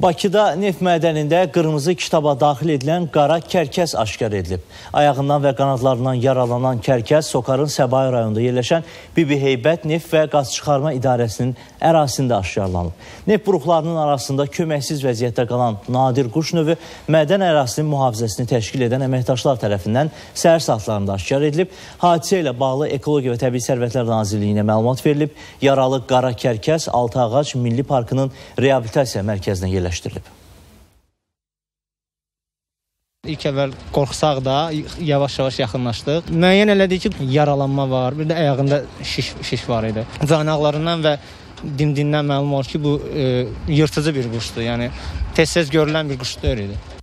Bakıda neft mədənində qırmızı kitaba daxil edilən qara kərkəs aşkar edilib. Ayağından və qanadlarından yaralanan kərkəs Sokarın Səbay rayonunda yerləşən Bibi Heybət neft və qaz çıxarma idarəsinin ərazisində aşkarlanıb. Neft buruqlarının arasında köməksiz vəziyyətdə qalan nadir quş növü mədən ərazisinin mühafizəsini təşkil edən əməkdaşlar tərəfindən səhər saatlarında aşkar edilib. Hadisə ilə bağlı Ekologiya və Təbii Sərvətlər Nazirliyinə məlumat verilib. Yaralı qara kərkəs Alt Milli Parkının reabilitasiya mərkəzinə yerləşdirilib. İlk əvvəl qorxsaq da yavaş-yavaş yaxınlaşdıq. Müəyyən elədik ki, yaralanma var, bir də ayağında şiş var idi. Canaqlarından və dimdindən məlum olur ki, bu yırtıcı bir quşdur. Yəni tez-tez görülən bir quş deyil idi.